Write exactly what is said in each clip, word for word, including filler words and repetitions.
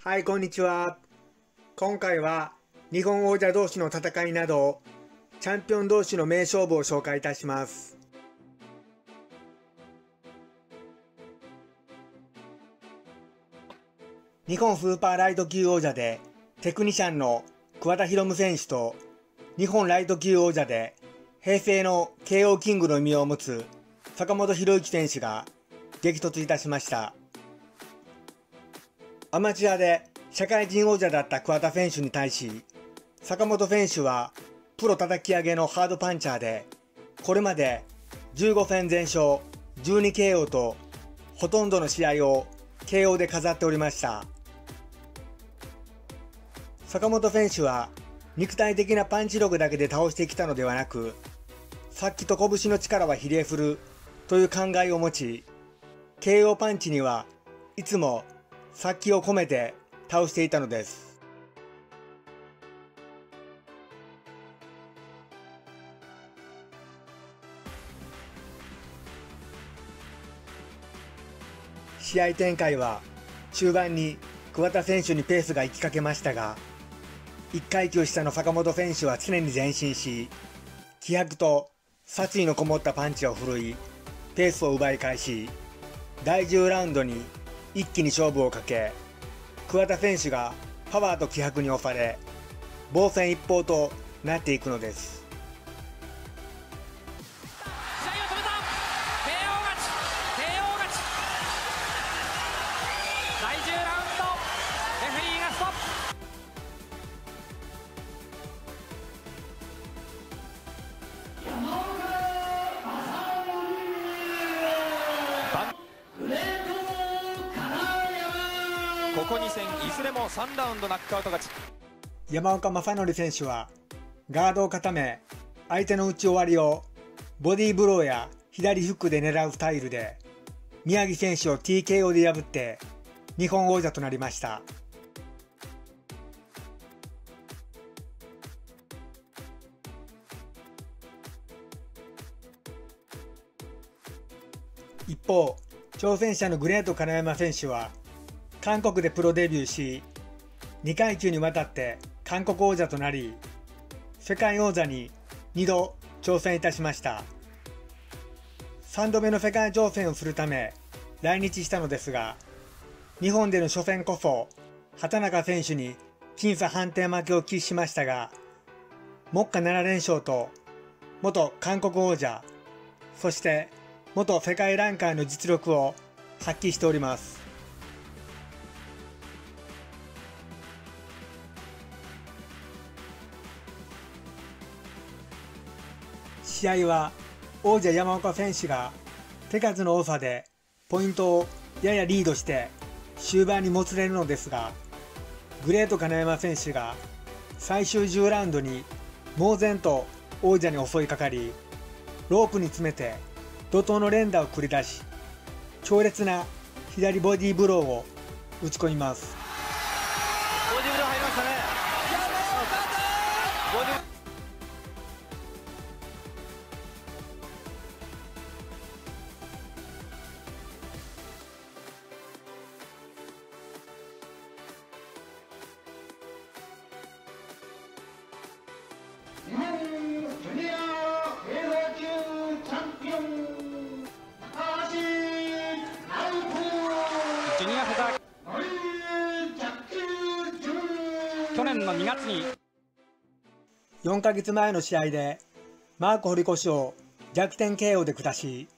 はい、こんにちは。今回は日本王者同士の戦いなどチャンピオン同士の名勝負を紹介いたします。日本スーパーライト級王者でテクニシャンの桑田博夢選手と日本ライト級王者で平成の ケーオー キングの異名を持つ坂本裕之選手が激突いたしました。アマチュアで社会人王者だった桑田選手に対し、坂本選手はプロ叩き上げのハードパンチャーで、これまでじゅうご戦全勝、じゅうにケーオー とほとんどの試合を ケーオー で飾っておりました。坂本選手は肉体的なパンチ力だけで倒してきたのではなく、殺気と拳の力は比例するという考えを持ち、ケーオー パンチにはいつも殺気を込めて倒していたのです。試合展開は中盤に桑田選手にペースが行きかけましたが、いっかい級下の坂本選手は常に前進し、気迫と殺意のこもったパンチを振るい、ペースを奪い返し、だいじゅうラウンドに一気に勝負をかけ、桑田選手がパワーと気迫に押され、防戦一方となっていくのです。ここに戦いずれもさんラウンドナックアウト勝ち。山岡昌則選手はガードを固め、相手の打ち終わりをボディーブローや左フックで狙うスタイルで、宮城選手を ティーケーオー で破って日本王者となりました。一方、挑戦者のグレート金山選手は韓国でプロデビューし、にかい級にわたって韓国王者となり、世界王座ににど挑戦いたしました。さんどめの世界挑戦をするため来日したのですが、日本での初戦こそ畑中選手に僅差判定負けを喫しましたが、目下なな連勝と元韓国王者、そして元世界ランカーの実力を発揮しております。試合は王者山岡選手が手数の多さでポイントをややリードして終盤にもつれるのですが、グレート金山選手が最終じゅうラウンドに猛然と王者に襲いかかり、ロープに詰めて怒涛の連打を繰り出し、強烈な左ボディーブローを打ち込みます。ボディーブロー入りましたね。ボディー去年のにがつによんかげつまえの試合でマーク堀越を逆転 ケーオー で下し、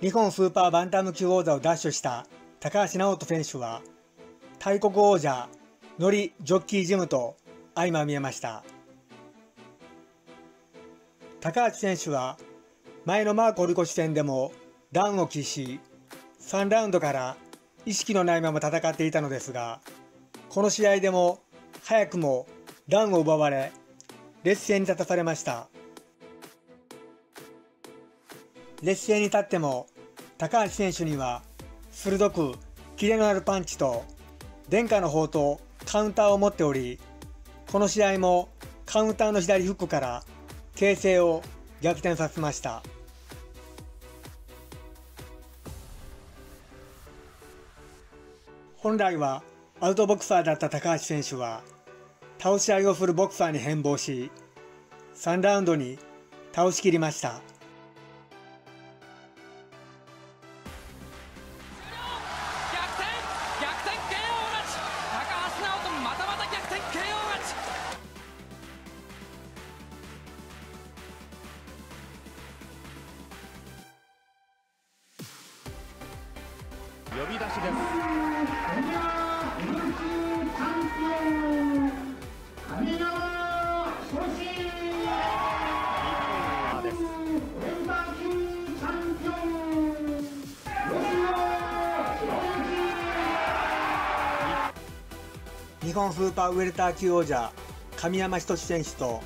日本スーパーバンタム級王座を奪取した高橋尚人選手は大国王者ノリ・ジョッキージムと相まみえました。高橋選手は前のマーク堀越戦でもダウンを喫し、さんラウンドから意識のないまま戦っていたのですが、この試合でも早くもダウンを奪われ、劣勢に立たされました。劣勢に立っても高橋選手には鋭くキレのあるパンチと伝家の宝刀カウンターを持っており、この試合もカウンターの左フックから形勢を逆転させました。本来はアウトボクサーだった高橋選手は倒し合いをするボクサーに変貌し、さんラウンドに倒しきりました。呼び出しです。日本スーパーウェルター級王者神山仁選手と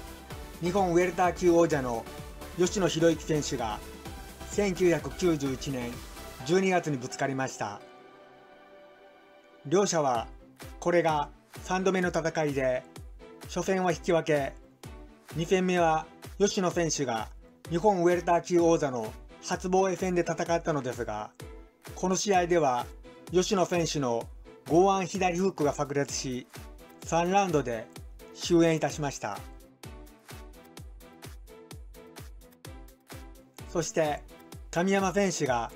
日本ウェルター級王者の吉野博之選手がせんきゅうひゃくきゅうじゅういちねんじゅうにがつにぶつかりました。両者はこれがさんどめの戦いで、初戦は引き分け、にせんめは吉野選手が日本ウェルター級王座の初防衛戦で戦ったのですが、この試合では吉野選手の剛腕左フックが炸裂し、さんラウンドで終演いたしました。そして神山選手が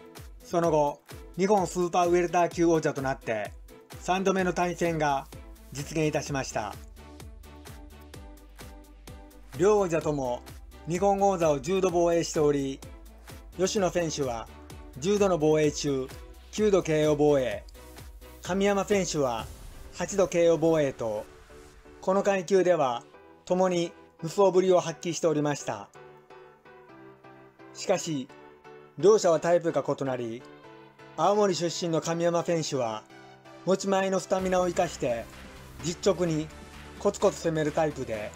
その後日本スーパーウェルター級王者となってさんどめの対戦が実現いたしました。両王者とも日本王座をじゅうど防衛しており、吉野選手はじゅうどの防衛中きゅうど ケーオー 防衛、神山選手ははちど ケーオー 防衛と、この階級では共に無双ぶりを発揮しておりました。しかし両者はタイプが異なり、青森出身の神山選手は持ち前のスタミナを生かして実直にコツコツ攻めるタイプで、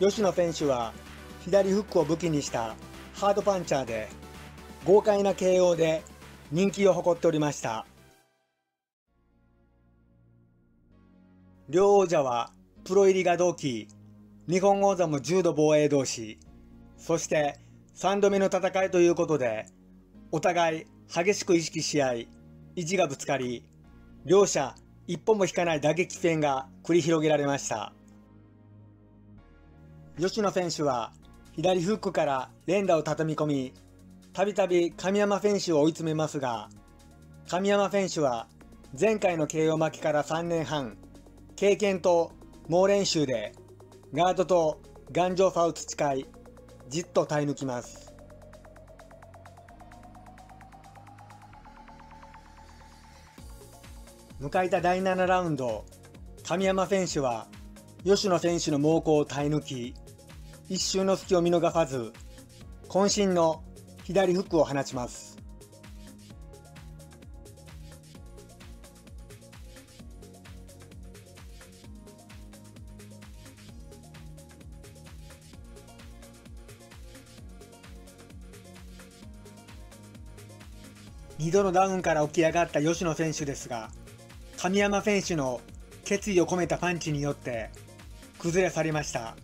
吉野選手は左フックを武器にしたハードパンチャーで豪快な ケーオー で人気を誇っておりました。両王者はプロ入りが同期、日本王座もじゅうど防衛同士、そしてさんどめの戦いということで、お互い激しく意識し合い、意地がぶつかり、両者一歩も引かない打撃戦が繰り広げられました。吉野選手は左フックから連打を畳み込み、たびたび神山選手を追い詰めますが、神山選手は前回の ケーオー 負けからさんねんはん、経験と猛練習でガードと頑丈さを培い、じっと耐え抜きます。迎えただいななラウンド、神山選手は吉野選手の猛攻を耐え抜き、一瞬の隙を見逃さず渾身の左フックを放ちます。にどのダウンから起き上がった吉野選手ですが、神山選手の決意を込めたパンチによって崩れ去りました。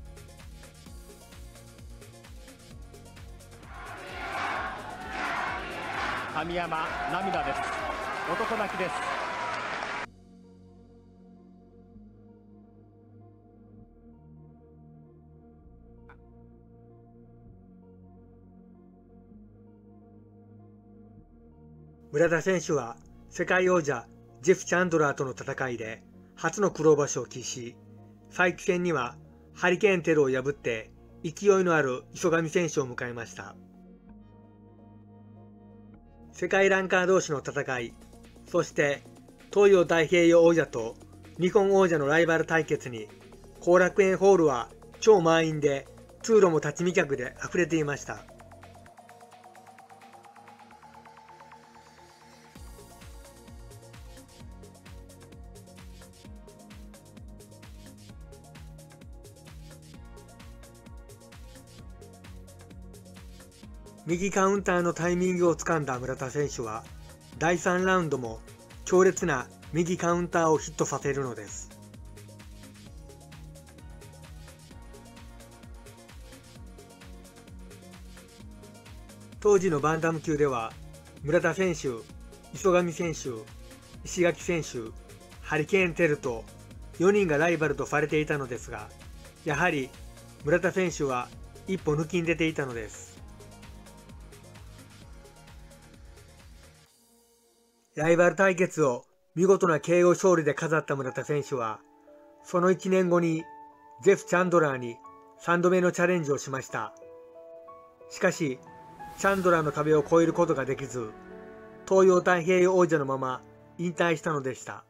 神山、涙です。男泣きです。村田選手は世界王者ジェフ・チャンドラーとの戦いで初の黒星を喫し、再起戦にはハリケーンテルを破って勢いのある磯上選手を迎えました。世界ランカー同士の戦い、そして東洋太平洋王者と日本王者のライバル対決に、後楽園ホールは超満員で通路も立ち見客で溢れていました。右カウンターのタイミングをつかんだ村田選手はだいさんラウンドも強烈な右カウンターをヒットさせるのです。当時のバンタム級では村田選手、磯上選手、石垣選手、ハリケーン・テルとよにんがライバルとされていたのですが、やはり村田選手は一歩抜きに出ていたのです。ライバル対決を見事な ケーオー 勝利で飾った村田選手は、そのいちねんごにジェフ・チャンドラーにさんどめのチャレンジをしました。しかし、チャンドラーの壁を越えることができず、東洋太平洋王者のまま引退したのでした。